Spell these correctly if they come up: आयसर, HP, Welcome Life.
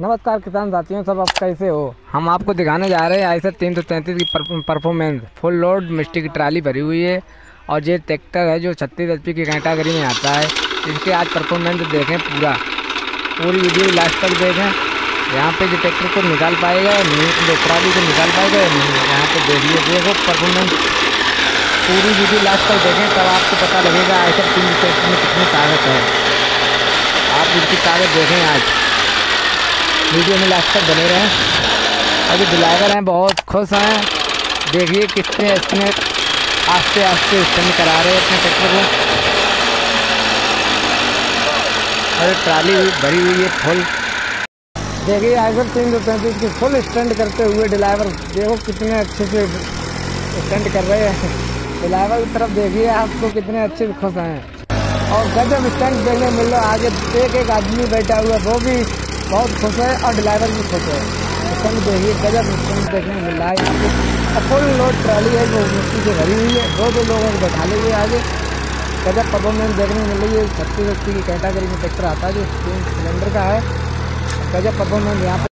नमस्कार किसान साथियों, सब आप कैसे हो। हम आपको दिखाने जा रहे हैं आयसर 333 की परफॉर्मेंस फुल लोड मिट्टी की ट्राली भरी हुई है। और ये ट्रैक्टर है जो 36 HP की कैटेगरी में आता है। इसके आज परफॉर्मेंस देखें, पूरी वीडियो लास्ट तक देखें। यहाँ पे जो ट्रैक्टर को निकाल पाएगा ट्राली को निकाल पाएगा या नहीं, यहाँ पर देखो परफॉर्मेंस। पूरी वीडियो लास्ट तक देखें तब आपको पता लगेगा आयसर 333 में कितनी ताकत है। आप इसकी ताकत देखें, आज वीडियो में लास्ट तक बने रहें। अभी ड्राइवर हैं, बहुत खुश हैं। देखिए कितने इसमें आस्ते आस्ते स्टैंड करा रहे हैं अपने ट्रैक्टर को। अरे ट्राली भरी हुई है फुल। देखिए आयसर 333 की फुल स्टैंड करते हुए ड्राइवर, देखो कितने अच्छे से स्टैंड कर रहे हैं। ड्राइवर की तरफ देखिए, आपको कितने अच्छे खुश हैं। और गजब स्टैंड देखने मिल रहा है। आगे एक आदमी बैठा हुआ, वो भी बहुत खुश है और ड्राइवर भी खुश है। स्टंट देखिए, गजब स्टंट देखने मिल रहा है। और फुल लोड ट्राली है जो मिट्टी से भरी हुई है। दो लोगों को बैठा लिए आगे, गजब परफॉर्मेंस देखने मिल रही है। 36 HP की कैटेगरी में ट्रैक्टर आता है जो 3 सिलेंडर का है। गजब परफॉर्मेंस यहाँ।